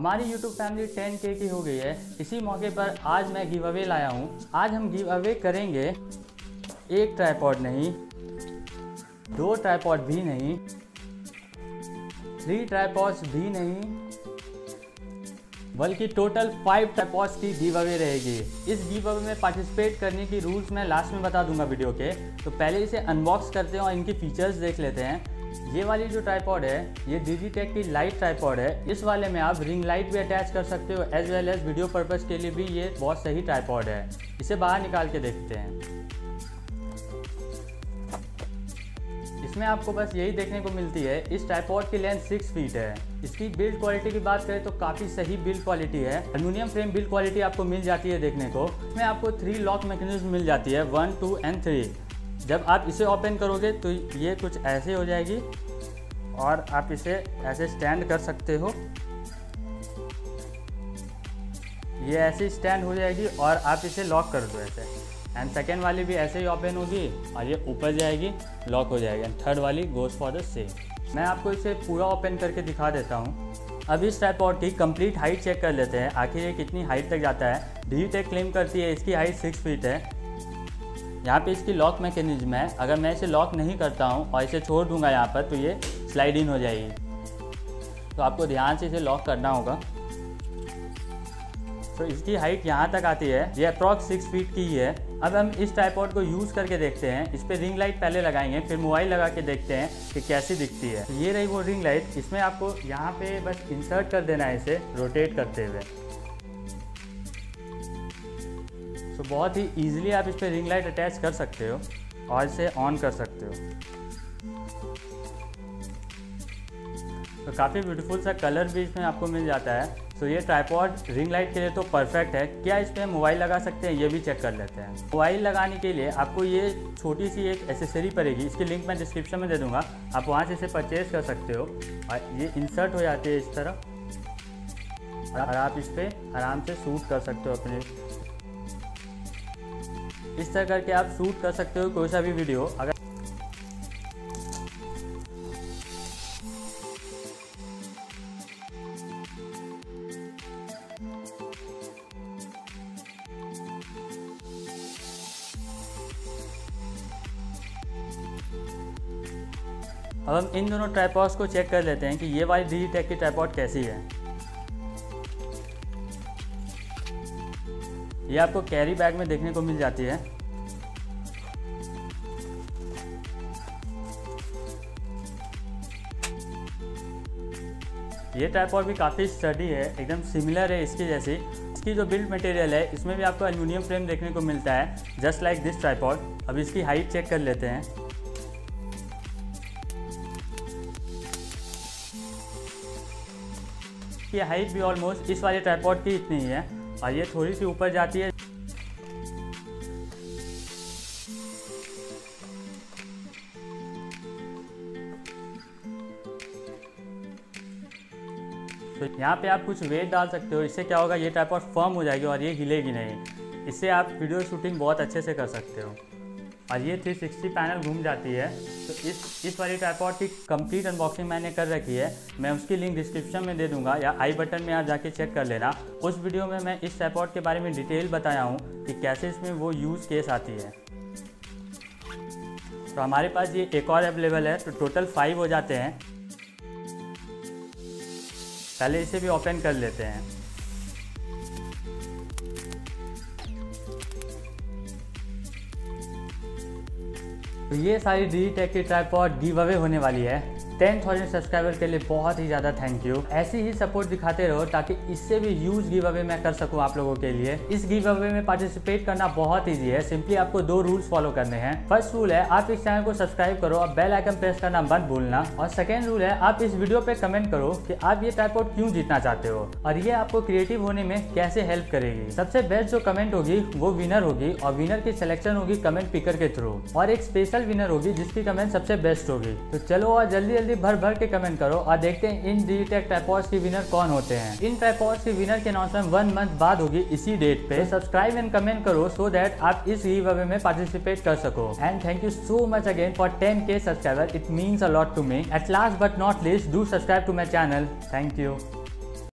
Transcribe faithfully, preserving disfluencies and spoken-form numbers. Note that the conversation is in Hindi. हमारी YouTube फैमिली टेन के की हो गई है। इसी मौके पर आज मैं गिव अवे लाया हूँ। आज हम गिव अवे करेंगे एक ट्राइपॉड नहीं, दो ट्राइपॉड भी नहीं, थ्री ट्राइपॉड्स भी नहीं, बल्कि टोटल फाइव ट्राइपॉड्स की गिव अवे रहेगी। इस गिव अवे में पार्टिसिपेट करने की रूल्स मैं लास्ट में बता दूंगा वीडियो के। तो पहले इसे अनबॉक्स करते हैं और इनकी फीचर्स देख लेते हैं। ये वाली जो ट्राइपॉड है ये डिजिटेक की लाइट ट्राइपॉड है। इस वाले में आप रिंग लाइट भी अटैच कर सकते हो, as well as video purpose के लिए भी ये बहुत सही ट्राइपॉड है। इसे बाहर निकाल के देखते हैं। इसमें आपको बस यही देखने को मिलती है। इस ट्राइपॉड की लेंथ सिक्स फीट है। इसकी बिल्ड क्वालिटी की बात करें तो काफ़ी सही बिल्ड क्वालिटी है। एल्यूमिनियम फ्रेम बिल्ड क्वालिटी आपको मिल जाती है देखने को। इसमें आपको थ्री लॉक मैकेनिज्म मिल जाती है, वन टू एंड थ्री। जब आप इसे ओपन करोगे तो ये कुछ ऐसे हो जाएगी और आप इसे ऐसे स्टैंड कर सकते हो। ये ऐसे स्टैंड हो जाएगी और आप इसे लॉक कर दो ऐसे। एंड सेकेंड वाली भी ऐसे ही ओपन होगी और ये ऊपर जाएगी, लॉक हो जाएगी। एंड थर्ड वाली गोज फॉर द सेम। मैं आपको इसे पूरा ओपन करके दिखा देता हूँ। अब इस ट्राइपॉड की कंप्लीट हाइट चेक कर लेते हैं, आखिर ये कितनी हाइट तक जाता है। डिजिटेक क्लेम करती है इसकी हाइट सिक्स फीट है। यहाँ पे इसकी लॉक मैकेनिज्म है। अगर मैं इसे लॉक नहीं करता हूँ और इसे छोड़ दूंगा यहाँ पर तो ये स्लाइड इन हो जाएगी। तो आपको ध्यान से इसे लॉक करना होगा। तो इसकी हाइट यहाँ तक आती है। ये अप्रॉक्स सिक्स फीट की ही है। अब हम इस ट्राइपॉड को यूज़ करके देखते हैं। इस पर रिंग लाइट पहले लगाएंगे, फिर मोबाइल लगा के देखते हैं कि कैसी दिखती है। ये रही वो रिंग लाइट। इसमें आपको यहाँ पर बस इंसर्ट कर देना है इसे रोटेट करते हुए। तो so, बहुत ही ईजिली आप इस पर रिंग लाइट अटैच कर सकते हो और इसे ऑन कर सकते हो। तो so, काफ़ी ब्यूटीफुल सा कलर भी इसमें आपको मिल जाता है। तो so, ये ट्राइपॉड रिंग लाइट के लिए तो परफेक्ट है। क्या इस पर मोबाइल लगा सकते हैं, ये भी चेक कर लेते हैं। मोबाइल लगाने के लिए आपको ये छोटी सी एक एसेसरी पड़ेगी। इसकी लिंक मैं डिस्क्रिप्शन में दे दूँगा, आप वहाँ से इसे परचेज कर सकते हो। और ये इंसर्ट हो जाती है इस तरह और आप इस पर आराम से शूट कर सकते हो अपने। इस तरह करके आप शूट कर सकते हो कोई सा भी वीडियो। अगर अब हम इन दोनों ट्राइपॉड्स को चेक कर लेते हैं कि ये वाली डिजिटेक की ट्राइपॉड कैसी है। ये आपको कैरी बैग में देखने को मिल जाती है। ये ट्राइपॉड भी काफ़ी स्टडी है, एकदम सिमिलर है इसकी जैसी। इसकी जो बिल्ड मटेरियल है इसमें भी आपको एल्यूमिनियम फ्रेम देखने को मिलता है, जस्ट लाइक दिस ट्राइपॉड। अब इसकी हाइट चेक कर लेते हैं। इसकी हाइट भी ऑलमोस्ट इस वाले ट्राइपॉड की इतनी ही है और ये थोड़ी सी ऊपर जाती है। तो यहाँ पे आप कुछ वेट डाल सकते हो, इससे क्या होगा ये ट्राइपॉड फर्म हो जाएगी और ये हिलेगी नहीं। इससे आप वीडियो शूटिंग बहुत अच्छे से कर सकते हो। और ये थ्री सिक्सटी पैनल घूम जाती है। तो इस इस वाली ट्राइपॉड की कंप्लीट अनबॉक्सिंग मैंने कर रखी है। मैं उसकी लिंक डिस्क्रिप्शन में दे दूंगा या आई बटन में आप जाके चेक कर लेना। उस वीडियो में मैं इस ट्राइपॉड के बारे में डिटेल बताया हूँ कि कैसे इसमें वो यूज़ केस आती है। तो हमारे पास ये एक और अवेलेबल है, तो टोटल फाइव हो जाते हैं। पहले इसे भी ओपन कर लेते हैं। तो ये सारी डिजिटेक की ट्राइपॉड गिव अवे होने वाली है। टेन थाउज़ेंड सब्सक्राइबर के लिए बहुत ही ज़्यादा थैंक यू। ऐसे ही सपोर्ट दिखाते रहो ताकि इससे भी यूज गिव अवे मैं कर सकूं आप लोगों के लिए। इस गिव अवे में पार्टिसिपेट करना बहुत इजी है। सिंपली आपको दो रूल्स फॉलो करने हैं। फर्स्ट रूल है आप इस चैनल को सब्सक्राइब करो और बेल आइकन प्रेस करना मत भूलना। और सेकेंड रूल है आप इस वीडियो पे कमेंट करो कि आप ये ट्राइपॉड क्यों जीतना चाहते हो और ये आपको क्रिएटिव होने में कैसे हेल्प करेगी। सबसे बेस्ट जो कमेंट होगी वो विनर होगी और विनर की सिलेक्शन होगी कमेंट पिकर के थ्रू। और एक स्पेशल विनर होगी जिसकी कमेंट सबसे बेस्ट होगी। तो चलो और जल्दी जल्दी भर भर के कमेंट करो और देखते हैं इन डिजिटेक ट्राइपॉड्स की विनर कौन होते हैं। इन ट्राइपॉड्स की विनर की अनाउंसमेंट वन मंथ बाद होगी इसी डेट पे। तो सब्सक्राइब एंड कमेंट करो सो दैट आप इस गिव अवे में पार्टिसिपेट कर सको। And thank you so much again for ten K subscriber, it means a lot to me. At last but not least, do subscribe to my channel. Thank you.